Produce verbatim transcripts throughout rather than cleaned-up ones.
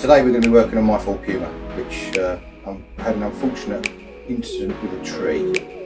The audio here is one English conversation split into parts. today we're going to be working on my Ford Puma, which uh, I've had an unfortunate incident with a tree.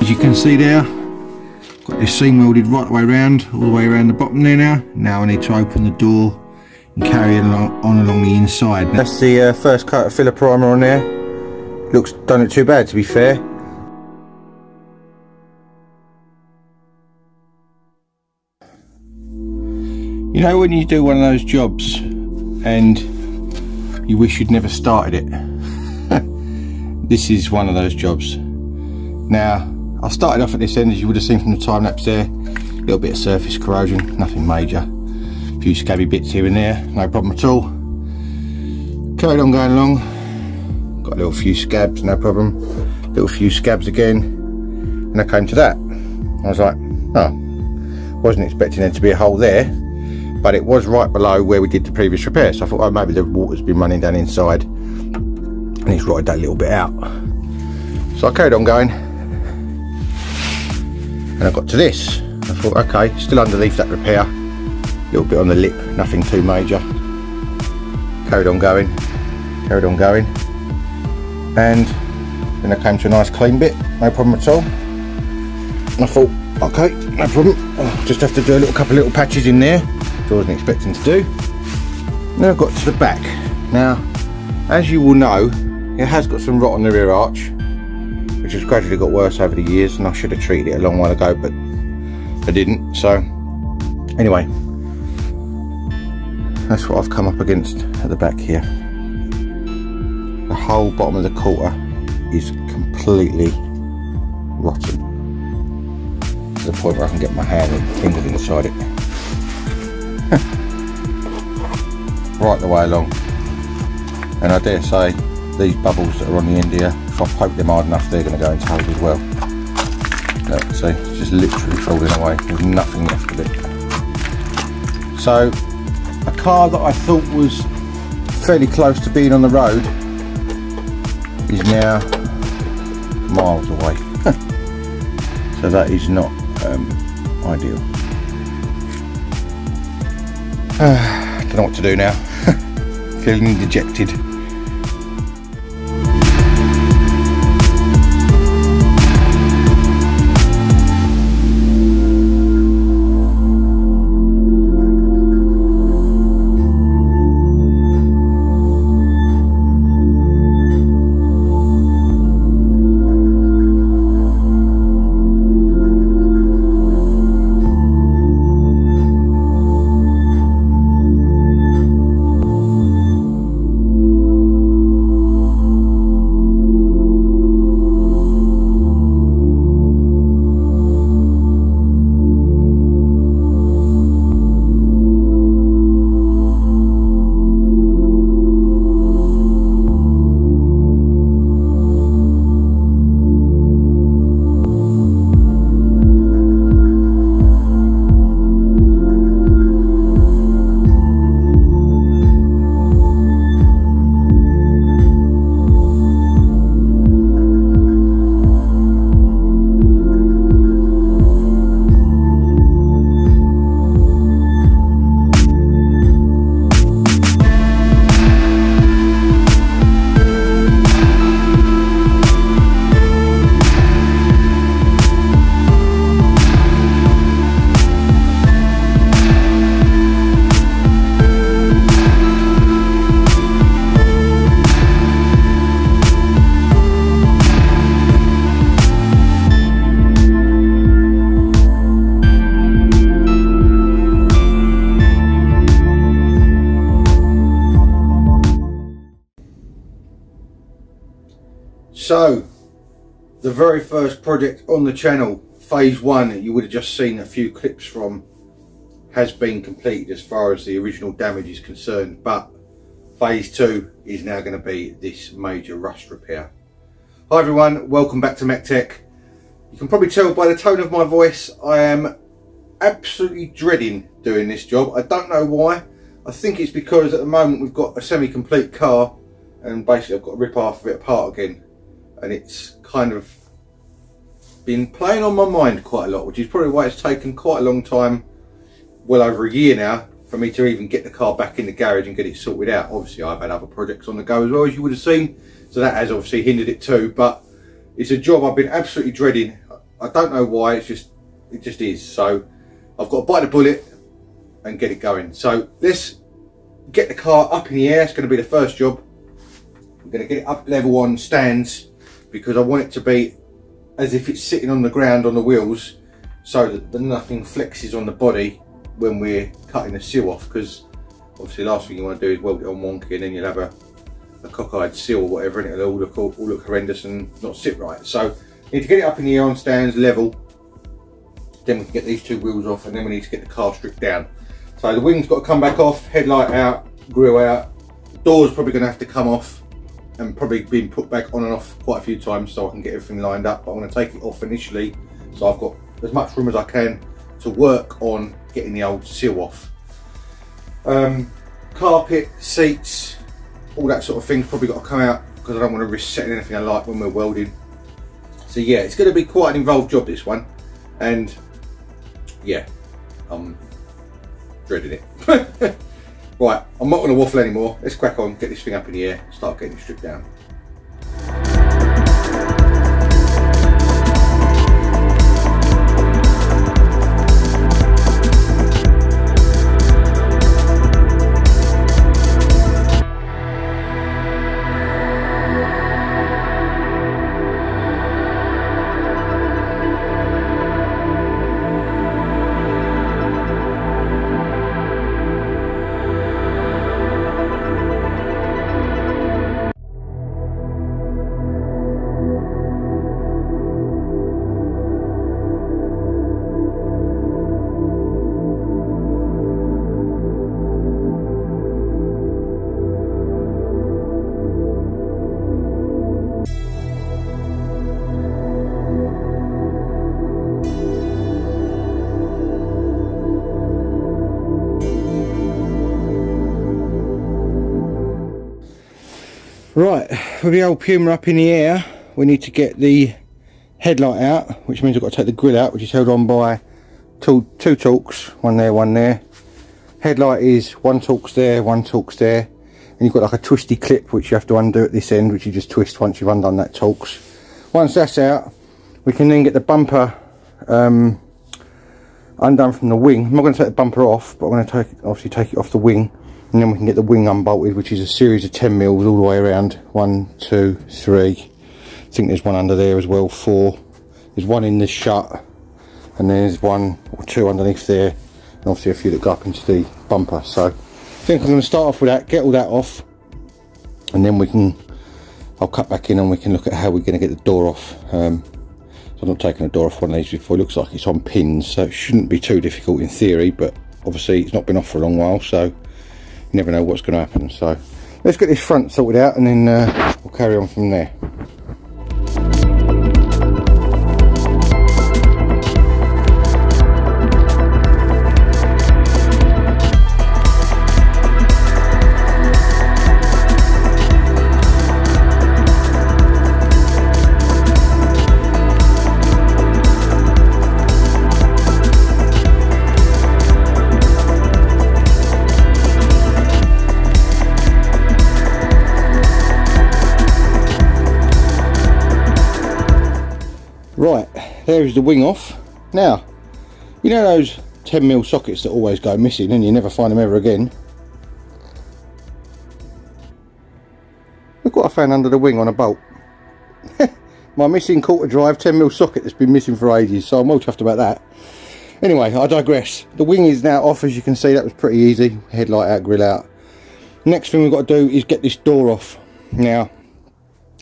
As you can see there, got this seam welded right the way around, all the way around the bottom there now. Now I need to open the door and carry it along, on along the inside. Now, that's the uh, first coat of filler primer on there. Looks, don't look too bad to be fair. You know when you do one of those jobs and you wish you'd never started it? This is one of those jobs. Now, I started off at this end, as you would have seen from the time lapse there, a little bit of surface corrosion, nothing major, a few scabby bits here and there, no problem at all. Carried on going along, got a little few scabs, no problem, little few scabs again, and I came to that. I was like, oh, wasn't expecting there to be a hole there, but it was right below where we did the previous repair, so I thought, oh, maybe the water's been running down inside and it's rotted that little bit out. So I carried on going, and I got to this. I thought, okay, still underneath that repair, a little bit on the lip, nothing too major. Carried on going, carried on going, and then I came to a nice clean bit, no problem at all. And I thought, okay, no problem, I'll just have to do a little couple of little patches in there, which I wasn't expecting to do. Now I got to the back. Now, as you will know, it has got some rot on the rear arch, which has gradually got worse over the years, and I should have treated it a long while ago, but I didn't. So anyway, that's what I've come up against at the back here. The whole bottom of the quarter is completely rotten, to the point where I can get my hand and fingers inside it. Right the way along, and I dare say these bubbles that are on the end here, if I poke them hard enough, they're going to go into holes as well. Look, see, it's just literally folding away, there's nothing left of it. So, a car that I thought was fairly close to being on the road is now miles away. So that is not um, ideal. I don't know what to do now. Feeling dejected. So the very first project on the channel, phase one, that you would have just seen a few clips from, has been completed as far as the original damage is concerned, but phase two is now going to be this major rust repair. Hi everyone, welcome back to M E C T E C. You can probably tell by the tone of my voice I am absolutely dreading doing this job. I don't know why. I think it's because at the moment we've got a semi-complete car and basically I've got to rip half of it apart again, and it's kind of been playing on my mind quite a lot, which is probably why it's taken quite a long time, well over a year now, for me to even get the car back in the garage and get it sorted out. Obviously I've had other projects on the go as well, as you would have seen, so that has obviously hindered it too, but it's a job I've been absolutely dreading. I don't know why, it's just, it just is. So I've got to bite the bullet and get it going. So let's get the car up in the air. It's going to be the first job. I'm going to get it up level on stands because I want it to be as if it's sitting on the ground on the wheels, so that nothing flexes on the body when we're cutting the seal off, because obviously the last thing you want to do is weld it on wonky and then you'll have a, a cockeyed seal or whatever and it'll all look, all look horrendous and not sit right. So you need to get it up in the air on stands level, then we can get these two wheels off, and then we need to get the car stripped down. So the wing's got to come back off, headlight out, grille out, door's probably going to have to come off and probably been put back on and off quite a few times so I can get everything lined up. But I'm going to take it off initially so I've got as much room as I can to work on getting the old seal off. Um, carpet, seats, all that sort of thing's probably got to come out because I don't want to risk setting anything I like when we're welding. So yeah, it's going to be quite an involved job, this one. And yeah, I'm dreading it. Right, I'm not going to waffle anymore. Let's crack on, get this thing up in the air, start getting it stripped down. Right, with the old Puma up in the air, we need to get the headlight out, which means I've got to take the grille out, which is held on by two, two torques, one there, one there. Headlight is one torques there, one torques there, and you've got like a twisty clip which you have to undo at this end, which you just twist once you've undone that torques. Once that's out, we can then get the bumper um, undone from the wing. I'm not going to take the bumper off, but I'm going to take, obviously take it off the wing. And then we can get the wing unbolted, which is a series of ten mils all the way around. One, two, three. I think there's one under there as well, four. There's one in the shut, and there's one or two underneath there. And obviously a few that go up into the bumper. So I think I'm going to start off with that, get all that off. And then we can, I'll cut back in and we can look at how we're going to get the door off. Um, so I've not taken a door off one of these before. It looks like it's on pins, so it shouldn't be too difficult in theory. But obviously it's not been off for a long while, so never know what's going to happen. So let's get this front sorted out and then uh, we'll carry on from there. Right, there is the wing off. Now, you know those ten mil sockets that always go missing and you never find them ever again? Look what I found under the wing on a bolt. My missing quarter drive ten mil socket that's been missing for ages, so I'm all chuffed about that. Anyway, I digress. The wing is now off, as you can see. That was pretty easy. Headlight out, grill out. Next thing we've got to do is get this door off. Now,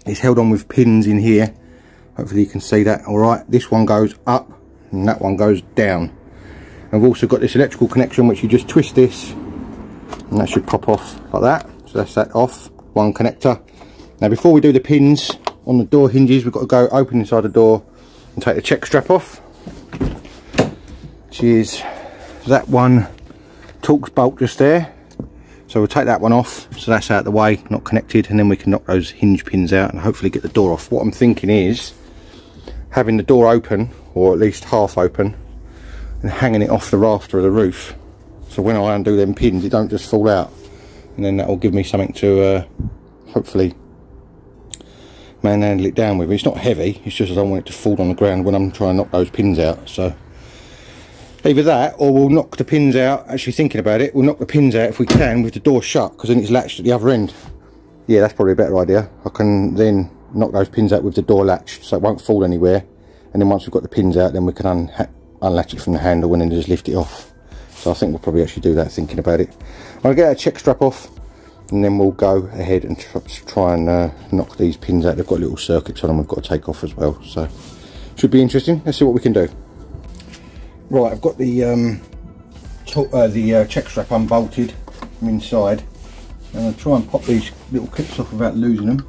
It's held on with pins in here. Hopefully you can see that. All right, this one goes up and that one goes down. I've also got this electrical connection, which you just twist this and that should pop off like that. So that's that off, one connector. Now before we do the pins on the door hinges, we've got to go open inside the door and take the check strap off, which is that one Torx bolt just there. So we'll take that one off, so that's out of the way, not connected, and then we can knock those hinge pins out and hopefully get the door off. What I'm thinking is having the door open, or at least half open, and hanging it off the rafter of the roof, so when I undo them pins it don't just fall out, and then that will give me something to uh, hopefully manhandle it down with. It's not heavy, it's just I don't want it to fall on the ground when I'm trying to knock those pins out. So either that, or we'll knock the pins out, actually thinking about it, we'll knock the pins out if we can with the door shut, because then it's latched at the other end. Yeah, that's probably a better idea. I can then knock those pins out with the door latched so it won't fall anywhere, and then once we've got the pins out then we can un unlatch it from the handle and then just lift it off. So I think we'll probably actually do that, thinking about it. I'll get our check strap off and then we'll go ahead and try and uh, knock these pins out. They've got little circuits on them we've got to take off as well, so should be interesting. Let's see what we can do. Right, I've got the um, uh, the uh, check strap unbolted from inside, and I'll try and pop these little clips off without losing them.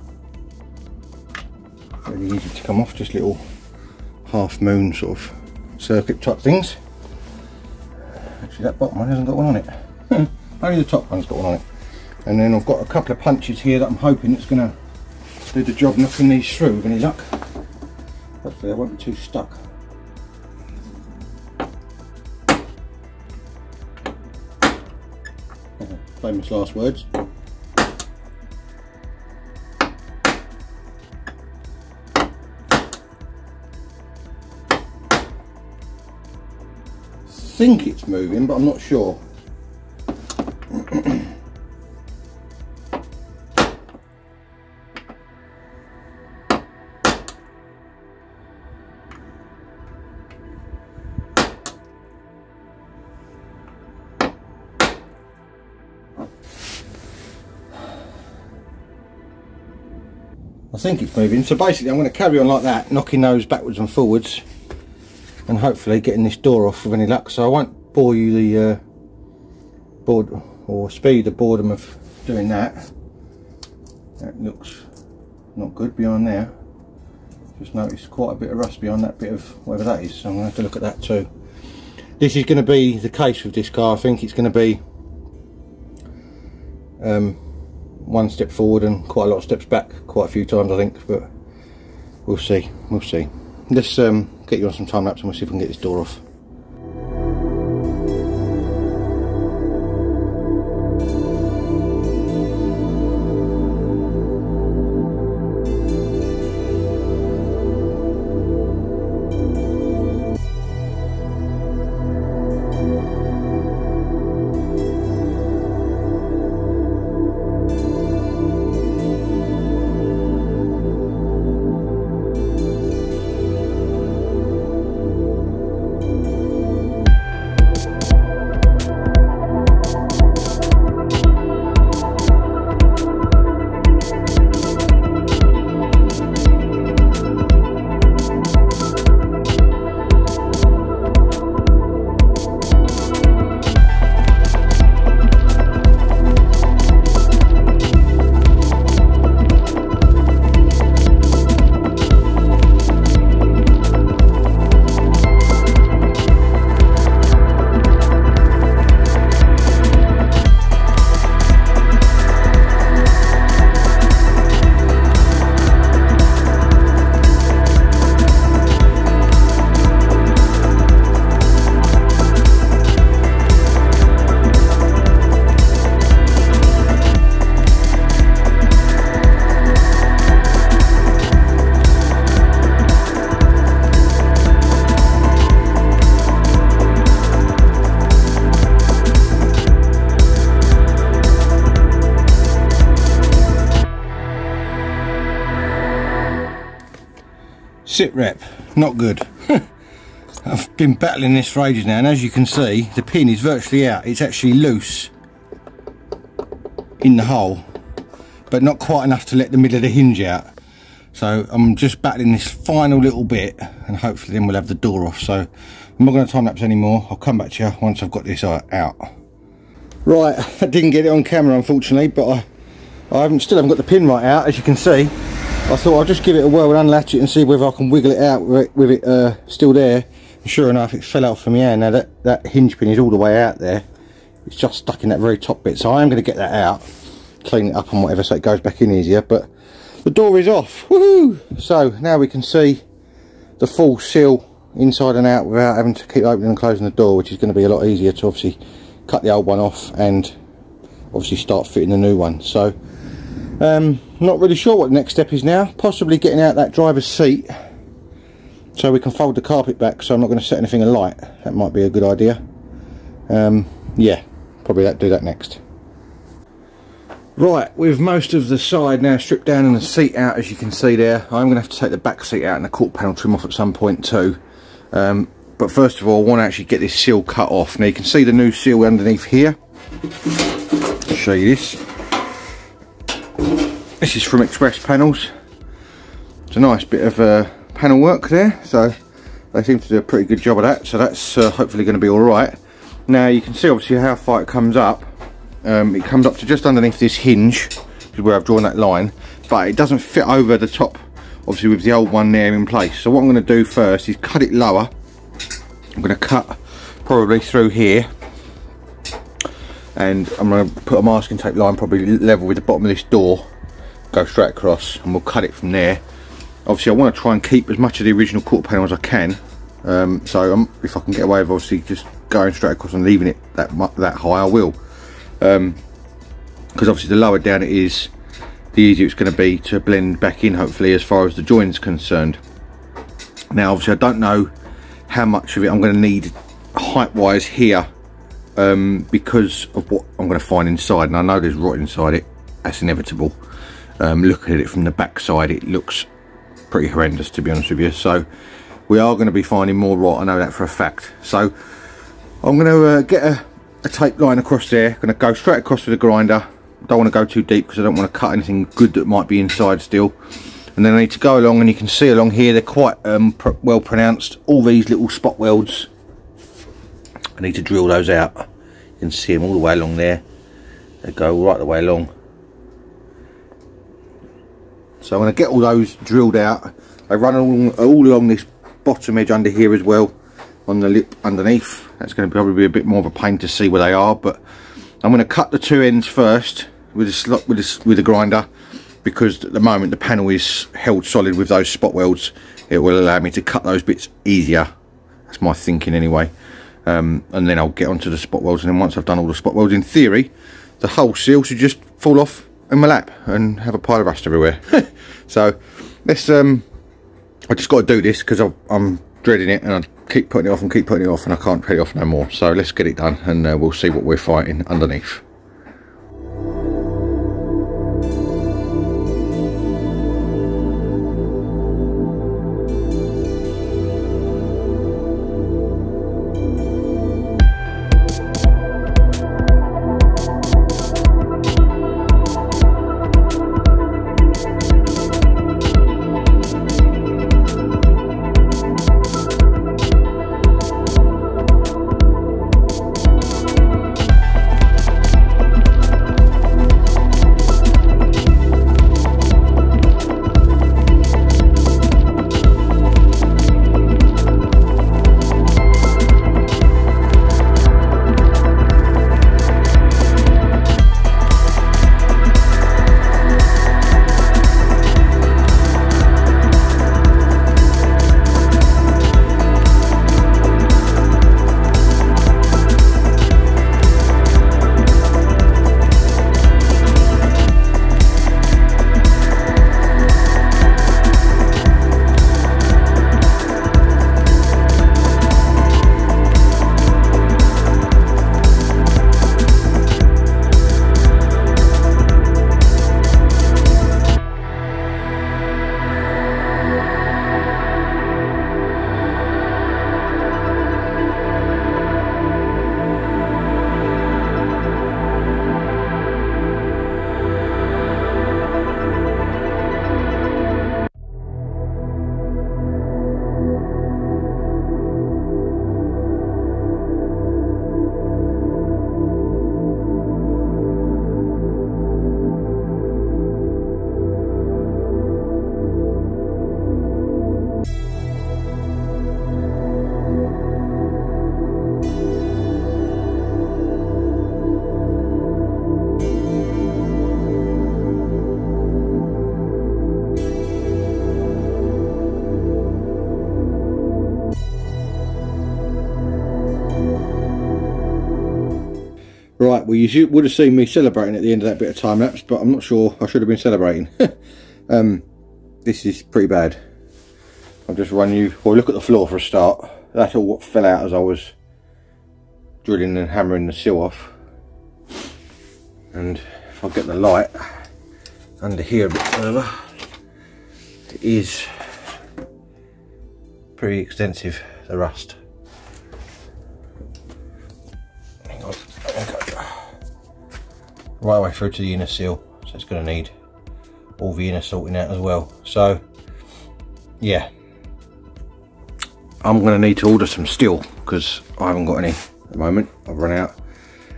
Really easy to come off, just little half moon sort of circuit type things. Actually that bottom one hasn't got one on it. Only the top one's got one on it. And then I've got a couple of punches here that I'm hoping it's going to do the job knocking these through with any luck. Hopefully I won't be too stuck. Famous last words. Think it's moving, but I'm not sure. I think it's moving, so basically I'm going to carry on like that, knocking those backwards and forwards and hopefully getting this door off with any luck. So I won't bore you the uh, board or speed the boredom of doing that. That looks not good behind there. Just noticed quite a bit of rust behind that bit of whatever that is, so I'm going to have to look at that too. This is going to be the case with this car. I think it's going to be um, one step forward and quite a lot of steps back quite a few times, I think, but we'll see, we'll see. Let's um, get you on some time lapse and we'll see if we can get this door off. Sit rep, not good. I've been battling this for ages now, and as you can see the pin is virtually out. It's actually loose in the hole, but not quite enough to let the middle of the hinge out. So I'm just battling this final little bit, and hopefully then we'll have the door off. So I'm not going to time lapse anymore. I'll come back to you once I've got this out. Right, I didn't get it on camera unfortunately, but I, I haven't, still haven't got the pin right out, as you can see. I thought I'll just give it a whirl and unlatch it and see whether I can wiggle it out with it, with it uh, still there. And sure enough, it fell out from my hand. Now that, that hinge pin is all the way out there. It's just stuck in that very top bit, so I am going to get that out, clean it up and whatever so it goes back in easier, but the door is off. Woohoo! So now we can see the full seal inside and out without having to keep opening and closing the door, which is going to be a lot easier to obviously cut the old one off and obviously start fitting the new one. So um not really sure what the next step is now, possibly getting out that driver's seat so we can fold the carpet back, so I'm not going to set anything alight. That might be a good idea. Um yeah, probably that do that next. Right, with most of the side now stripped down and the seat out, as you can see there, I'm going to have to take the back seat out and the quarter panel trim off at some point too. Um, but first of all, I want to actually get this seal cut off. Now you can see the new seal underneath here. I'll show you this. This is from Express Panels. It's a nice bit of uh, panel work there, so they seem to do a pretty good job of that. So that's uh, hopefully going to be all right. Now you can see obviously how far it comes up. Um, it comes up to just underneath this hinge, which is where I've drawn that line, but it doesn't fit over the top obviously with the old one there in place. So what I'm going to do first is cut it lower. I'm going to cut probably through here, and I'm going to put a masking tape line probably level with the bottom of this door, go straight across, and we'll cut it from there. Obviously I want to try and keep as much of the original quarter panel as I can. Um, so um, if I can get away with obviously just going straight across and leaving it that, that high, I will. Because um, obviously the lower down it is, the easier it's going to be to blend back in, hopefully, as far as the join's concerned. Now obviously I don't know how much of it I'm going to need height wise here, um, because of what I'm going to find inside, and I know there's rot inside it, that's inevitable. Um, looking at it from the back side, it looks pretty horrendous, to be honest with you, so we are going to be finding more rot, I know that for a fact. So I'm going to uh, get a a tape line across there, going to go straight across with the grinder. Don't want to go too deep because I don't want to cut anything good that might be inside still. And then I need to go along, and you can see along here they're quite um, pr well pronounced, all these little spot welds. I need to drill those out. You can see them all the way along there, they go right the way along. So I'm going to get all those drilled out. They run all, all along this bottom edge under here as well, on the lip underneath. That's going to probably be a bit more of a pain to see where they are, but I'm going to cut the two ends first with a slot with a, with a grinder, because at the moment the panel is held solid with those spot welds. It will allow me to cut those bits easier, that's my thinking anyway. Um, and then I'll get onto the spot welds, and then once I've done all the spot welds, in theory the whole seal should just fall off in my lap and have a pile of rust everywhere. So let's um I just got to do this because I'm dreading it, and I keep putting it off and keep putting it off, and I can't put it off no more. So let's get it done, and uh, we'll see what we're fighting underneath. Right, well you would have seen me celebrating at the end of that bit of time lapse, but I'm not sure I should have been celebrating. um, this is pretty bad. I'll just run you, well look at the floor for a start. That's all what fell out as I was drilling and hammering the sill off. And if I get the light under here a bit further, it is pretty extensive, the rust. Hang on, there we go. Right way through to the inner seal, so it's going to need all the inner sorting out as well. So, yeah, I'm going to need to order some steel because I haven't got any at the moment. I've run out,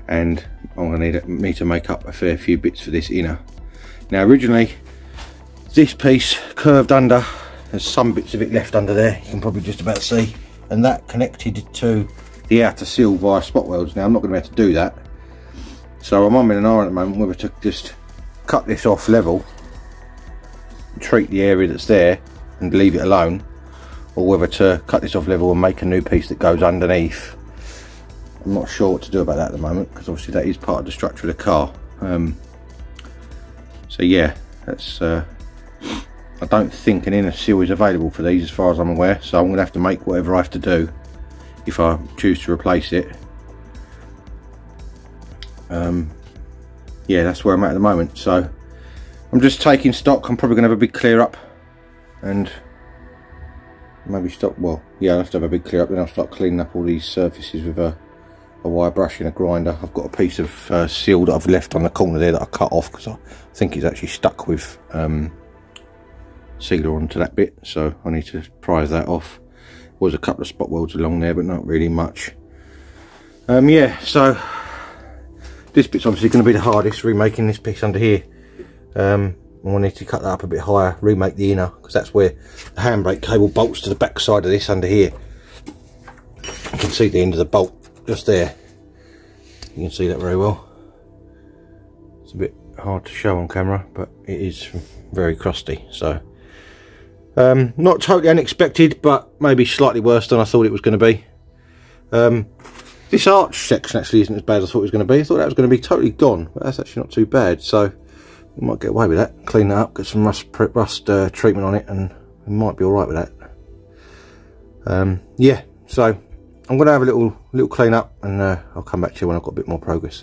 and I'm going to need me to make up a fair few bits for this inner. Now, originally, this piece curved under. There's some bits of it left under there, you can probably just about see. And that connected to the outer seal via spot welds. Now I'm not going to be able to do that. So I'm on in an iron at the moment whether to just cut this off level, treat the area that's there and leave it alone, or whether to cut this off level and make a new piece that goes underneath. I'm not sure what to do about that at the moment because obviously that is part of the structure of the car. Um, so yeah, that's... Uh, I don't think an inner seal is available for these as far as I'm aware, so I'm going to have to make whatever I have to do if I choose to replace it. Um, yeah, that's where I'm at at the moment, so I'm just taking stock. I'm probably going to have a big clear up and maybe stop, well, yeah, I'll have to have a big clear up, then I'll start cleaning up all these surfaces with a, a wire brush and a grinder. I've got a piece of uh, seal that I've left on the corner there that I cut off because I think it's actually stuck with... Um, sealer onto that bit, so I need to prise that off. There was a couple of spot welds along there but not really much. Um, yeah, so this bit's obviously going to be the hardest, remaking this piece under here. um, I need to cut that up a bit higher, remake the inner, because that's where the handbrake cable bolts to the back side of this under here. You can see the end of the bolt just there, you can see that very well. It's a bit hard to show on camera but it is very crusty, so Um, not totally unexpected, but maybe slightly worse than I thought it was going to be. Um, this arch section actually isn't as bad as I thought it was going to be. I thought that was going to be totally gone, but that's actually not too bad. So we might get away with that. Clean that up, get some rust, rust uh, treatment on it, and we might be all right with that. Um, yeah, so I'm going to have a little little clean up, and uh, I'll come back to you when I've got a bit more progress.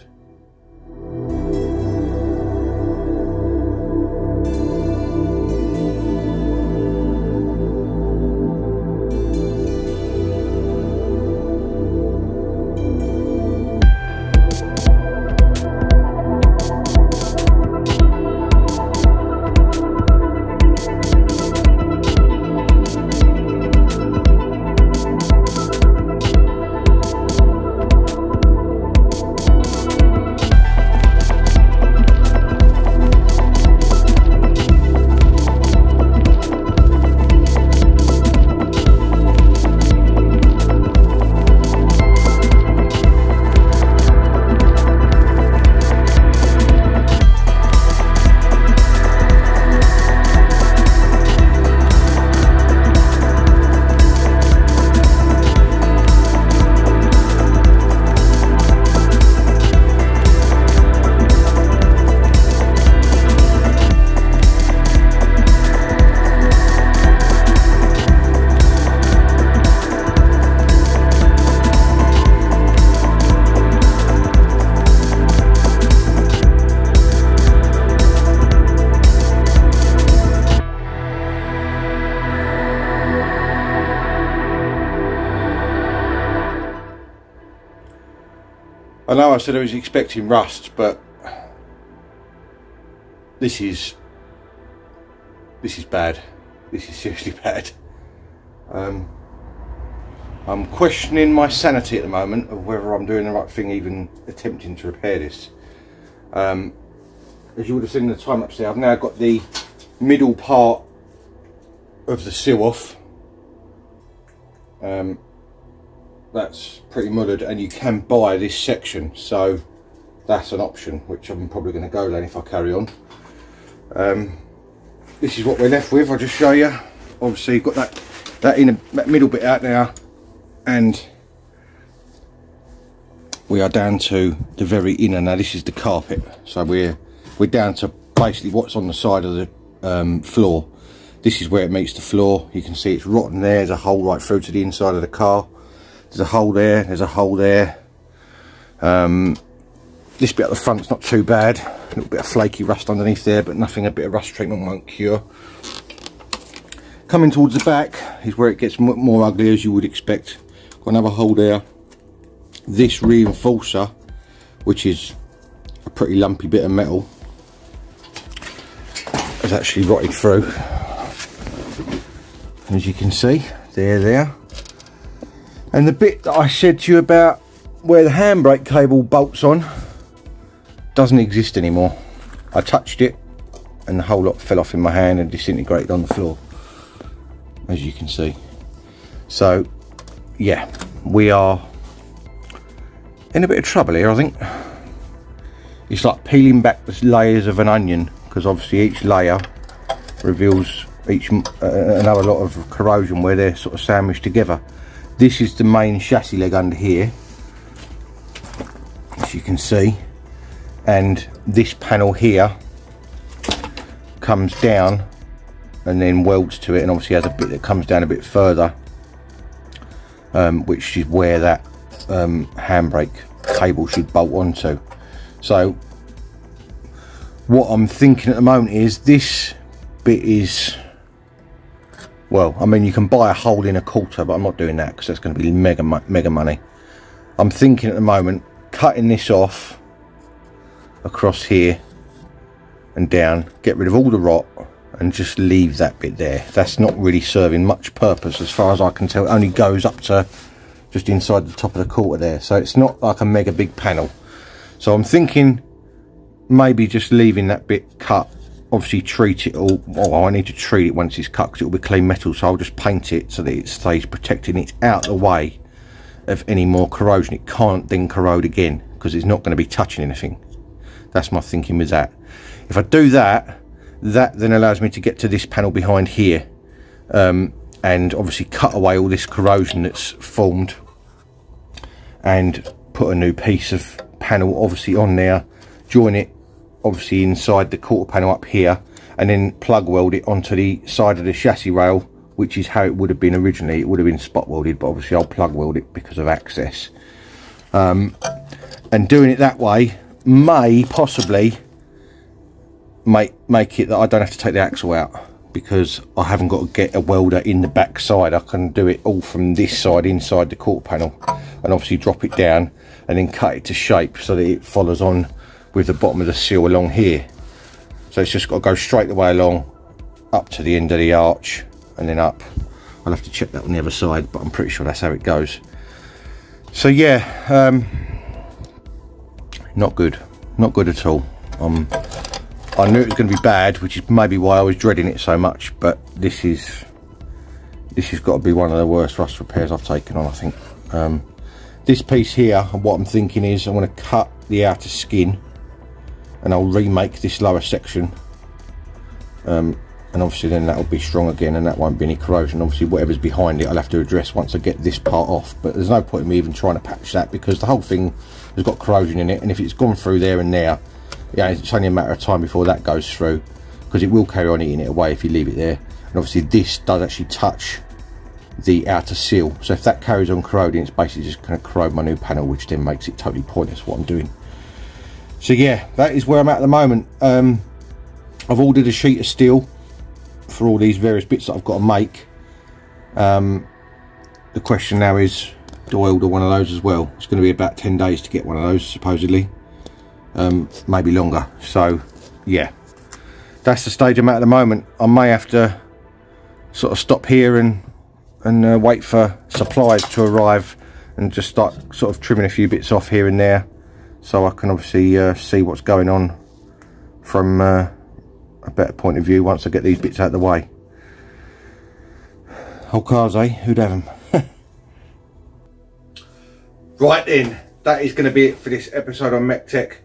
I know I said I was expecting rust, but this is this is bad. This is seriously bad. Um, I'm questioning my sanity at the moment of whether I'm doing the right thing, even attempting to repair this. Um, as you would have seen in the time lapse there, I've now got the middle part of the seal off. Um, that's pretty mullered, and you can buy this section, so that's an option which I'm probably going to go down if I carry on. Um, this is what we're left with. I'll just show you. Obviously you've got that that inner that middle bit out now, and we are down to the very inner. Now this is the carpet, so we're we're down to basically what's on the side of the um, floor. This is where it meets the floor. You can see it's rotten there. There's a hole right through to the inside of the car. There's a hole there. There's a hole there. Um, this bit at the front's not too bad. A little bit of flaky rust underneath there, but nothing a bit of rust treatment won't cure. Coming towards the back is where it gets more ugly, as you would expect. Got another hole there. This reinforcer, which is a pretty lumpy bit of metal, has actually rotted through. As you can see, there, there. And the bit that I said to you about where the handbrake cable bolts on doesn't exist anymore. I touched it and the whole lot fell off in my hand and disintegrated on the floor, as you can see. So yeah, we are in a bit of trouble here, I think. It's like peeling back the layers of an onion, because obviously each layer reveals each uh, another lot of corrosion where they're sort of sandwiched together. This is the main chassis leg under here, as you can see, and this panel here comes down and then welds to it, and obviously has a bit that comes down a bit further, um, which is where that um, handbrake cable should bolt onto. So what I'm thinking at the moment is this bit is, well, I mean, you can buy a hole in a quarter, but I'm not doing that because that's going to be mega mega money. I'm thinking at the moment cutting this off across here and down, get rid of all the rot and just leave that bit there. That's not really serving much purpose as far as I can tell. It only goes up to just inside the top of the quarter there, so it's not like a mega big panel. So I'm thinking maybe just leaving that bit cut. Obviously treat it all. Oh, I need to treat it once it's cut because it will be clean metal, so I'll just paint it so that it stays protected and it's out of the way of any more corrosion. It can't then corrode again because it's not going to be touching anything. That's my thinking with that. If I do that, that then allows me to get to this panel behind here, um, and obviously cut away all this corrosion that's formed and put a new piece of panel obviously on there, join it obviously inside the quarter panel up here, and then plug weld it onto the side of the chassis rail, which is how it would have been originally. It would have been spot welded, but obviously I'll plug weld it because of access, um, and doing it that way may possibly Make, make it that I don't have to take the axle out, because I haven't got to get a welder in the back side. I can do it all from this side inside the quarter panel, and obviously drop it down and then cut it to shape so that it follows on with the bottom of the seal along here. So it's just got to go straight the way along up to the end of the arch and then up. I'll have to check that on the other side, but I'm pretty sure that's how it goes. So yeah, um, not good, not good at all. Um, I knew it was going to be bad, which is maybe why I was dreading it so much, but this is this has got to be one of the worst rust repairs I've taken on, I think. Um, this piece here, what I'm thinking is I want to cut the outer skin and I'll remake this lower section, um, and obviously then that'll be strong again and that won't be any corrosion. Obviously whatever's behind it I'll have to address once I get this part off, but there's no point in me even trying to patch that because the whole thing has got corrosion in it, and if it's gone through there and there, yeah, it's only a matter of time before that goes through, because it will carry on eating it away if you leave it there. And obviously this does actually touch the outer seal, so if that carries on corroding, it's basically just going to corrode my new panel, which then makes it totally pointless what I'm doing. So yeah, that is where I'm at at the moment. um I've ordered a sheet of steel for all these various bits that I've got to make. Um the question now is, do I order one of those as well? It's going to be about ten days to get one of those, supposedly. Um, maybe longer. So yeah, that's the stage I'm at at the moment. I may have to sort of stop here and and uh, wait for supplies to arrive and just start sort of trimming a few bits off here and there, so I can obviously uh, see what's going on from uh, a better point of view once I get these bits out of the way. Whole cars, eh? Who'd have them? Right then, that is going to be it for this episode on M E C T E C.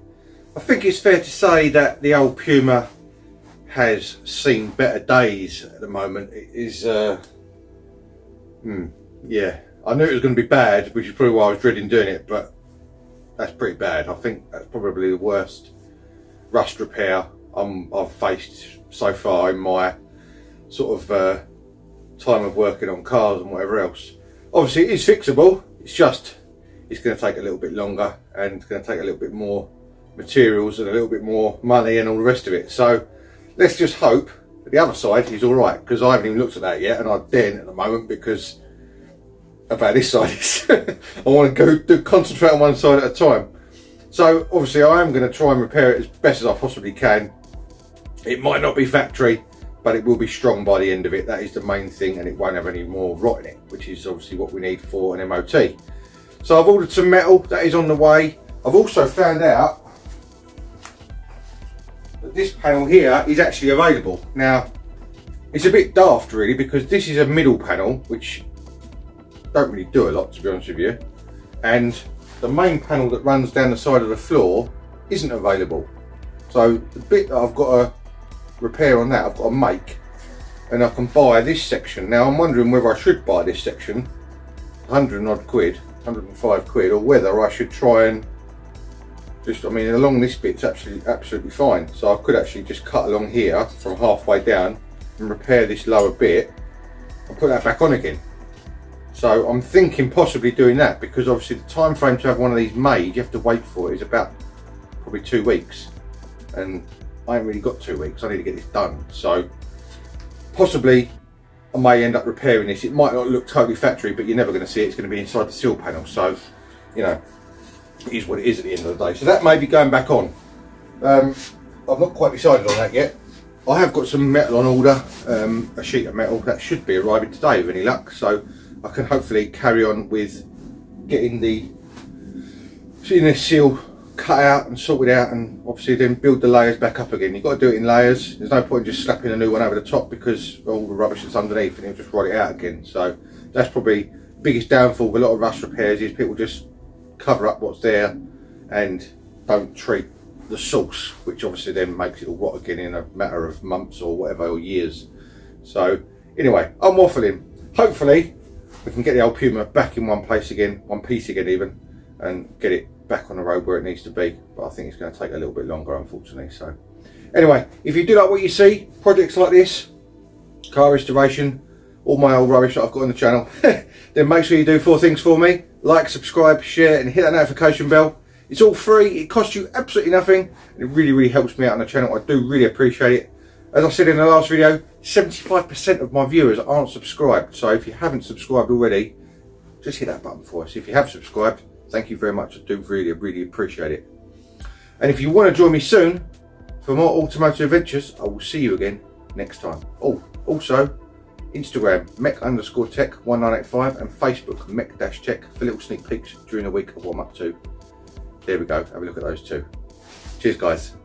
I think it's fair to say that the old Puma has seen better days at the moment. It is, uh, hmm, yeah. I knew it was going to be bad, which is probably why I was dreading doing it, but that's pretty bad. I think that's probably the worst rust repair I'm, I've faced so far in my sort of uh, time of working on cars and whatever else. Obviously it is fixable, it's just it's going to take a little bit longer and it's going to take a little bit more materials and a little bit more money and all the rest of it. So let's just hope that the other side is all right, because I haven't even looked at that yet and I daren't at the moment because about this side is I want to go do, concentrate on one side at a time. So obviously I am going to try and repair it as best as I possibly can. It might not be factory, but it will be strong by the end of it. That is the main thing, and it won't have any more rot in it, which is obviously what we need for an M O T. So I've ordered some metal, that is on the way. I've also found out that this panel here is actually available. Now, it's a bit daft really, because this is a middle panel, which don't really do a lot, to be honest with you. And the main panel that runs down the side of the floor isn't available. So the bit that I've got to repair on that, I've got to make, and I can buy this section. Now I'm wondering whether I should buy this section, a hundred and odd quid, a hundred and five quid, or whether I should try and just, I mean, along this bit's absolutely absolutely fine, so I could actually just cut along here from halfway down and repair this lower bit and put that back on again. So I'm thinking possibly doing that, because obviously the time frame to have one of these made, you have to wait for it, is about probably two weeks, and I ain't really got two weeks. I need to get this done, so possibly I may end up repairing this. It might not look totally factory, but you're never going to see it. It's going to be inside the seal panel, so you know, it is what it is at the end of the day. So that may be going back on. um I've not quite decided on that yet. I have got some metal on order, um a sheet of metal that should be arriving today with any luck, so I can hopefully carry on with getting the seeing this seal cut out and sorted out, and obviously then build the layers back up again. You've got to do it in layers. There's no point in just slapping a new one over the top, because all the rubbish that's underneath and it'll just rot it out again. So that's probably the biggest downfall of a lot of rust repairs, is people just cover up what's there and don't treat the source, which obviously then makes it all rot again in a matter of months or whatever, or years. So anyway, I'm waffling. Hopefully we can get the old Puma back in one place again, one piece again even, and get it back on the road where it needs to be, but I think it's going to take a little bit longer, unfortunately. So anyway, if you do like what you see, projects like this, car restoration, all my old rubbish that I've got on the channel, then make sure you do four things for me: like, subscribe, share, and hit that notification bell. It's all free, it costs you absolutely nothing, and it really really helps me out on the channel. I do really appreciate it. As I said in the last video, seventy-five percent of my viewers aren't subscribed, so if you haven't subscribed already, just hit that button for us. If you have subscribed, thank you very much, I do really, really appreciate it. And if you want to join me soon for more automotive adventures, I will see you again next time. Oh, also, Instagram, M E C underscore tech one nine eight five, and Facebook, M E C dash tech, for little sneak peeks during the week of what I'm up to. There we go, have a look at those two. Cheers, guys.